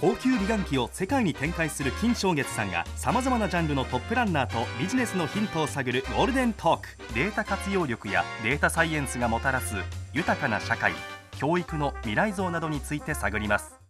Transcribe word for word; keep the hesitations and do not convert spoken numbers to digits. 高級美顔器を世界に展開する金正月さんがさまざまなジャンルのトップランナーとビジネスのヒントを探るゴールデントーク。データ活用力やデータサイエンスがもたらす豊かな社会、教育の未来像などについて探ります。